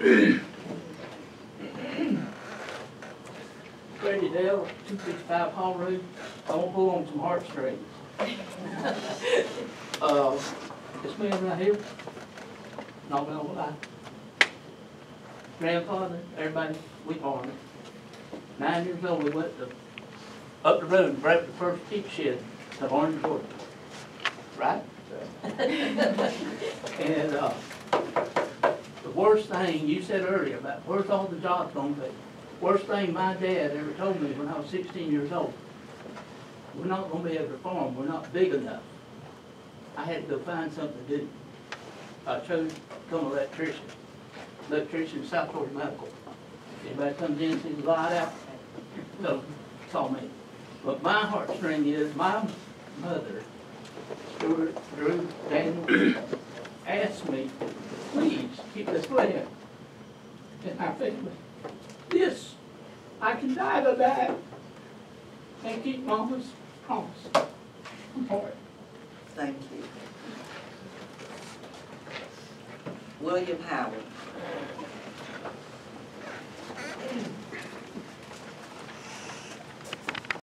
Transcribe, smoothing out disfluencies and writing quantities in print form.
Freddie Dale, 265 Hall Road. Don't pull on some heartstrings. This man right here, not gonna lie. Grandfather, everybody, we farmed. 9 years old, we went up the road and broke the first sheep shed to Orange Horse. Right? And the worst thing, you said earlier about where's all the jobs going to be. Worst thing my dad ever told me when I was 16 years old, we're not going to be able to farm, we're not big enough. I had to go find something to do. I chose to become an electrician. Electrician, South Florida Medical. Anybody comes in and sees a light out, so it's all me. But my heartstring is my mother, Stuart, Drew, Daniel, asked me, please keep this land in our family. This, I can die by that and keep Mama's promise. I'm hard. Thank you. William Howard.